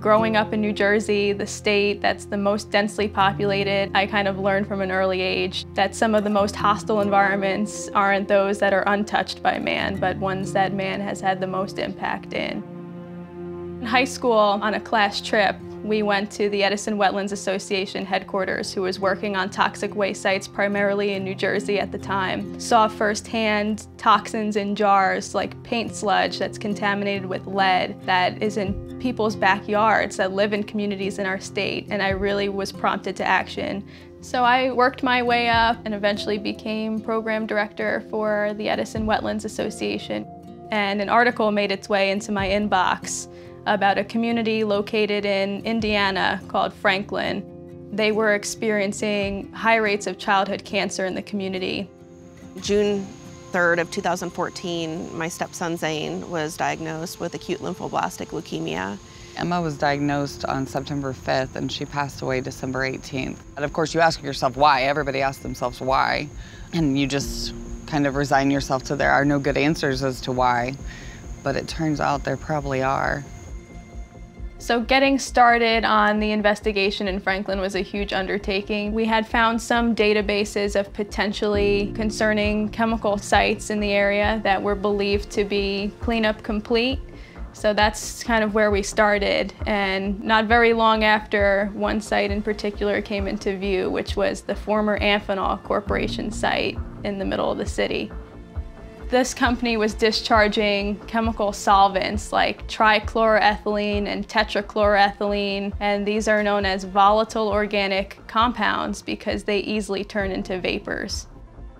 Growing up in New Jersey, the state that's the most densely populated, I kind of learned from an early age that some of the most hostile environments aren't those that are untouched by man, but ones that man has had the most impact in. In high school, on a class trip, we went to the Edison Wetlands Association headquarters, who was working on toxic waste sites primarily in New Jersey at the time. Saw firsthand toxins in jars like paint sludge that's contaminated with lead that is in people's backyards that live in communities in our state, and I really was prompted to action. So I worked my way up and eventually became program director for the Edison Wetlands Association. And an article made its way into my inbox about a community located in Indiana called Franklin. They were experiencing high rates of childhood cancer in the community. June 3rd of 2014, my stepson Zane was diagnosed with acute lymphoblastic leukemia. Emma was diagnosed on September 5th and she passed away December 18th. And of course you ask yourself why, everybody asks themselves why, and you just kind of resign yourself to there are no good answers as to why, but it turns out there probably are. So getting started on the investigation in Franklin was a huge undertaking. We had found some databases of potentially concerning chemical sites in the area that were believed to be cleanup complete. So that's kind of where we started. And not very long after, one site in particular came into view, which was the former Amphenol Corporation site in the middle of the city. This company was discharging chemical solvents like trichloroethylene and tetrachloroethylene, and these are known as volatile organic compounds because they easily turn into vapors.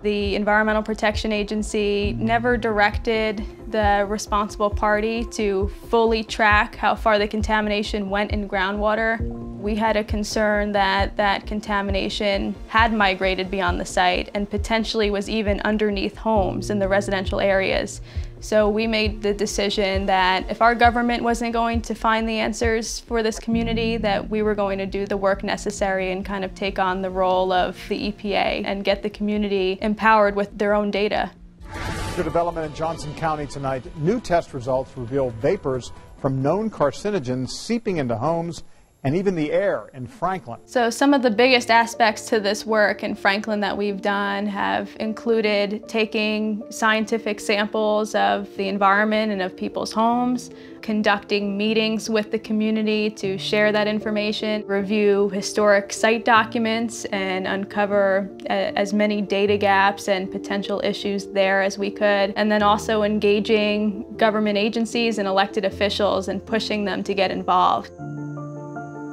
The Environmental Protection Agency never directed the responsible party to fully track how far the contamination went in groundwater. We had a concern that that contamination had migrated beyond the site and potentially was even underneath homes in the residential areas. So we made the decision that if our government wasn't going to find the answers for this community, that we were going to do the work necessary and kind of take on the role of the EPA and get the community empowered with their own data. After development in Johnson County tonight, new test results reveal vapors from known carcinogens seeping into homes and even the air in Franklin. So some of the biggest aspects to this work in Franklin that we've done have included taking scientific samples of the environment and of people's homes, conducting meetings with the community to share that information, review historic site documents, and uncover as many data gaps and potential issues there as we could, and then also engaging government agencies and elected officials and pushing them to get involved.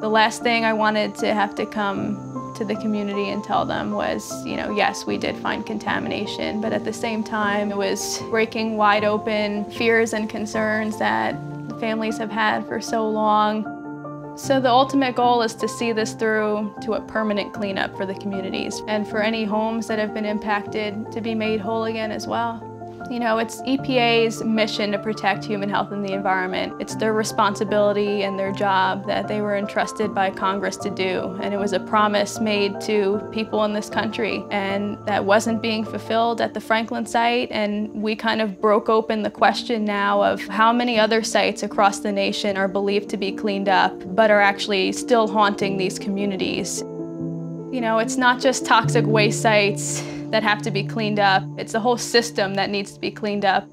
The last thing I wanted to have to come to the community and tell them was, you know, yes, we did find contamination, but at the same time, it was breaking wide open fears and concerns that families have had for so long. So the ultimate goal is to see this through to a permanent cleanup for the communities and for any homes that have been impacted to be made whole again as well. You know, it's EPA's mission to protect human health and the environment. It's their responsibility and their job that they were entrusted by Congress to do. And it was a promise made to people in this country, and that wasn't being fulfilled at the Franklin site. And we kind of broke open the question now of how many other sites across the nation are believed to be cleaned up, but are actually still haunting these communities. You know, it's not just toxic waste sites that have to be cleaned up. It's the whole system that needs to be cleaned up.